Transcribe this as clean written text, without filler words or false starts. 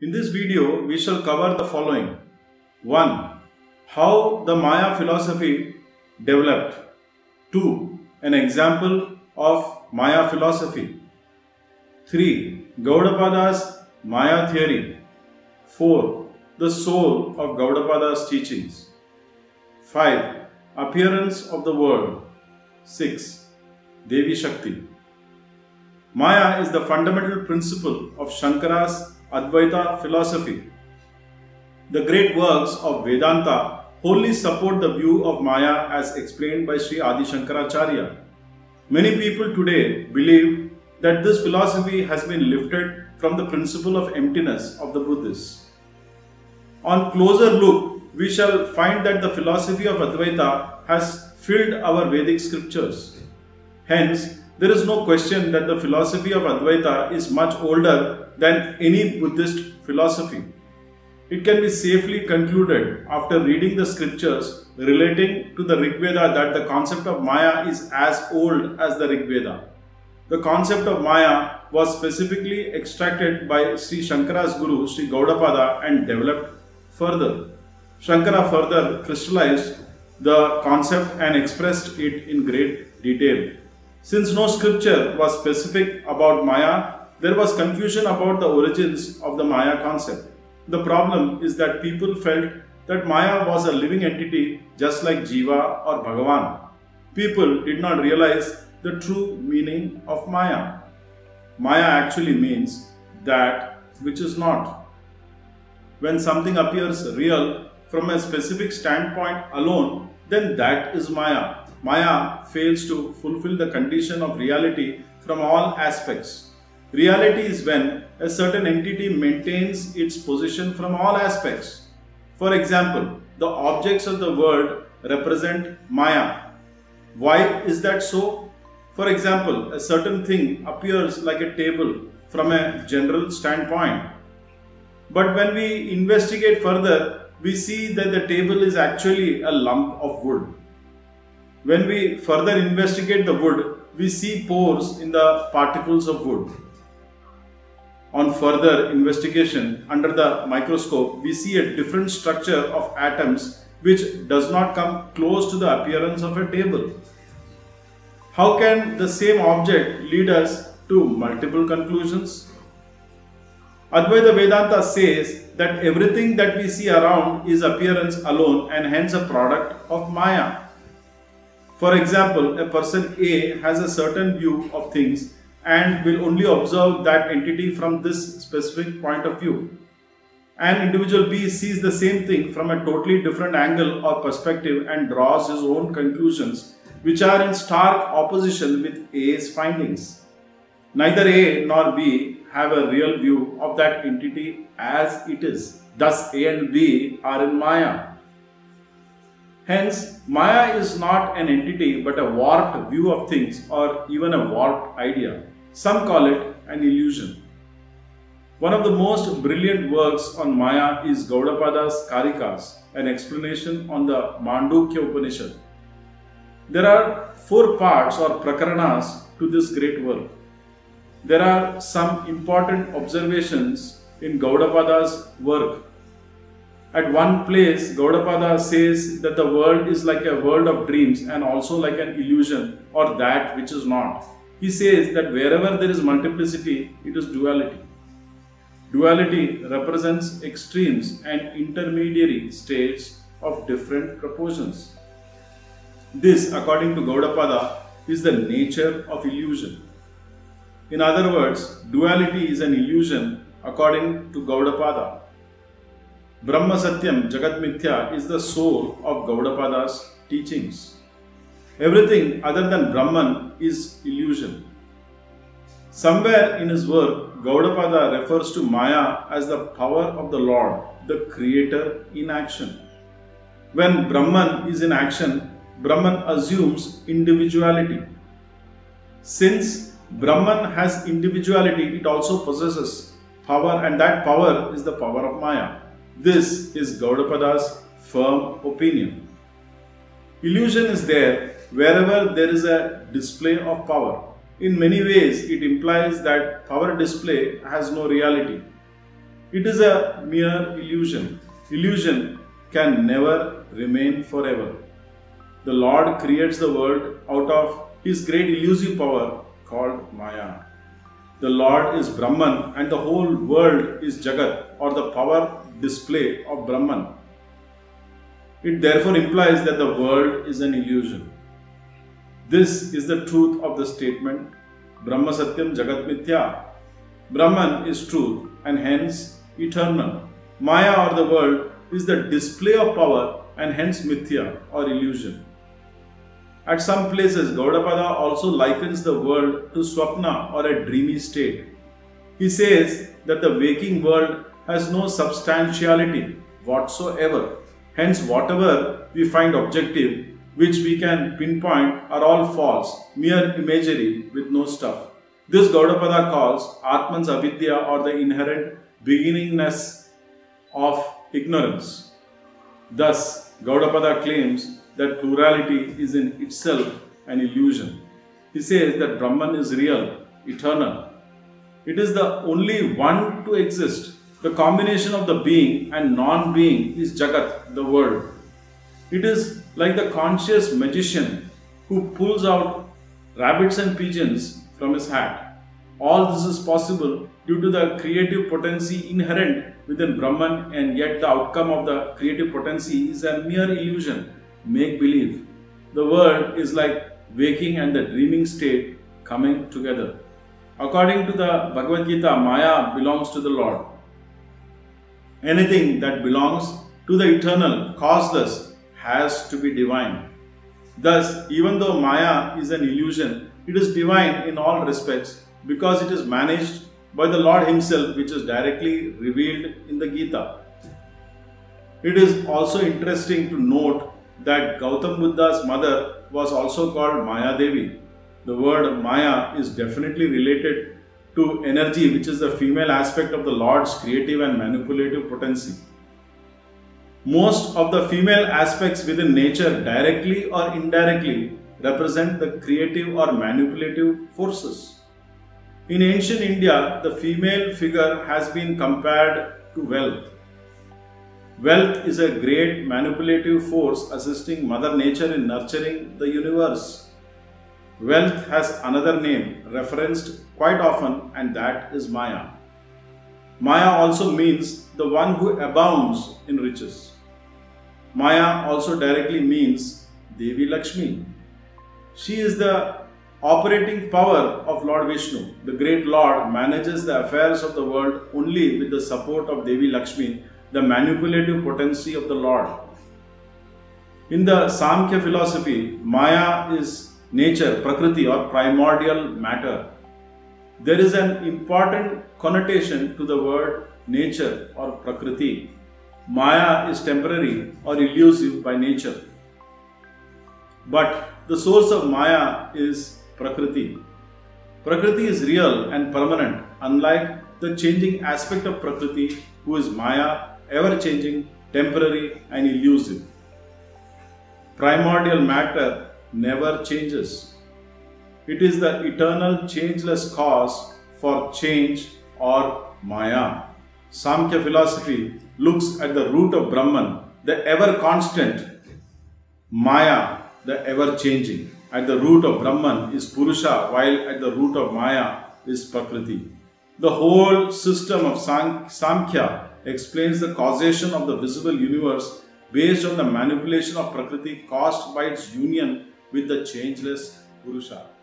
In this video, we shall cover the following. 1. How the Maya philosophy developed. 2. An example of Maya philosophy. 3. Gaudapada's Maya theory. 4. The soul of Gaudapada's teachings. 5. Appearance of the world. 6. Devi Shakti. Maya is the fundamental principle of Shankara's Advaita philosophy. The great works of Vedanta wholly support the view of Maya as explained by Sri Adi Shankaracharya. Many people today believe that this philosophy has been lifted from the principle of emptiness of the Buddhists. On closer look, we shall find that the philosophy of Advaita has filled our Vedic scriptures. Hence, there is no question that the philosophy of Advaita is much older than any Buddhist philosophy. It can be safely concluded after reading the scriptures relating to the Rigveda that the concept of Maya is as old as the Rigveda. The concept of Maya was specifically extracted by Sri Shankara's guru Sri Gaudapada and developed further. Shankara further crystallized the concept and expressed it in great detail. Since no scripture was specific about Maya, there was confusion about the origins of the Maya concept. The problem is that people felt that Maya was a living entity just like Jiva or Bhagavan. People did not realize the true meaning of Maya. Maya actually means that which is not. When something appears real from a specific standpoint alone, then that is Maya. Maya fails to fulfill the condition of reality from all aspects. Reality is when a certain entity maintains its position from all aspects. For example, the objects of the world represent Maya. Why is that so? For example, a certain thing appears like a table from a general standpoint. But when we investigate further, we see that the table is actually a lump of wood. When we further investigate the wood, we see pores in the particles of wood. On further investigation under the microscope, we see a different structure of atoms which does not come close to the appearance of a table. How can the same object lead us to multiple conclusions? Advaita Vedanta says that everything that we see around is appearance alone and hence a product of Maya. For example, a person A has a certain view of things and will only observe that entity from this specific point of view. An individual B sees the same thing from a totally different angle or perspective and draws his own conclusions, which are in stark opposition with A's findings. Neither A nor B have a real view of that entity as it is. Thus, A and B are in Maya. Hence, Maya is not an entity but a warped view of things or even a warped idea. Some call it an illusion. One of the most brilliant works on Maya is Gaudapada's Karikas, an explanation on the Mandukya Upanishad. There are 4 parts or prakranas to this great work. There are some important observations in Gaudapada's work. At one place, Gaudapada says that the world is like a world of dreams and also like an illusion or that which is not. He says that wherever there is multiplicity, it is duality. Duality represents extremes and intermediary states of different proportions. This, according to Gaudapada, is the nature of illusion. In other words, duality is an illusion according to Gaudapada. Brahma Satyam Jagat Mithya is the soul of Gaudapada's teachings. Everything other than Brahman is illusion. Somewhere in his work, Gaudapada refers to Maya as the power of the Lord, the creator in action. When Brahman is in action, Brahman assumes individuality. Since Brahman has individuality, it also possesses power, and that power is the power of Maya. This is Gaudapada's firm opinion. Illusion is there wherever there is a display of power. In many ways, it implies that power display has no reality. It is a mere illusion. Illusion can never remain forever. The Lord creates the world out of His great illusive power called Maya. The Lord is Brahman and the whole world is Jagat, or the power display of Brahman. It therefore implies that the world is an illusion. This is the truth of the statement, Brahma Satyam Jagat Mithya. Brahman is truth and hence eternal. Maya, or the world, is the display of power and hence Mithya or illusion. At some places, Gaudapada also likens the world to Swapna or a dreamy state. He says that the waking world has no substantiality whatsoever. Hence, whatever we find objective, which we can pinpoint, are all false, mere imagery with no stuff. This Gaudapada calls Atman's Avidya, or the inherent beginningness of ignorance. Thus, Gaudapada claims that plurality is in itself an illusion. He says that Brahman is real, eternal. It is the only one to exist. The combination of the being and non-being is Jagat, the world. It is like the conscious magician who pulls out rabbits and pigeons from his hat. All this is possible due to the creative potency inherent within Brahman, and yet the outcome of the creative potency is a mere illusion, make-believe. The world is like waking and the dreaming state coming together. According to the Bhagavad Gita, Maya belongs to the Lord. Anything that belongs to the eternal, causeless, has to be divine. Thus, even though Maya is an illusion, it is divine in all respects because it is managed by the Lord Himself, which is directly revealed in the Gita. It is also interesting to note that Gautam Buddha's mother was also called Maya Devi. The word Maya is definitely related to energy, which is the female aspect of the Lord's creative and manipulative potency. Most of the female aspects within nature, directly or indirectly, represent the creative or manipulative forces. In ancient India, the female figure has been compared to wealth. Wealth is a great manipulative force assisting Mother Nature in nurturing the universe. Wealth has another name referenced quite often, and that is Maya. Maya also means the one who abounds in riches. Maya also directly means Devi Lakshmi. She is the operating power of Lord Vishnu. The great Lord manages the affairs of the world only with the support of Devi Lakshmi, the manipulative potency of the Lord. In the Samkhya philosophy, Maya is nature, Prakriti, or primordial matter. There is an important connotation to the word nature or Prakriti. Maya is temporary or elusive by nature. But the source of Maya is Prakriti. Prakriti is real and permanent, unlike the changing aspect of Prakriti, who is Maya, ever-changing, temporary and elusive. Primordial matter never changes. It is the eternal changeless cause for change, or Maya. Samkhya philosophy looks at the root of Brahman, the ever constant, Maya, the ever changing. At the root of Brahman is Purusha, while at the root of Maya is Prakriti. The whole system of Samkhya explains the causation of the visible universe based on the manipulation of Prakriti caused by its union with the changeless Purusha.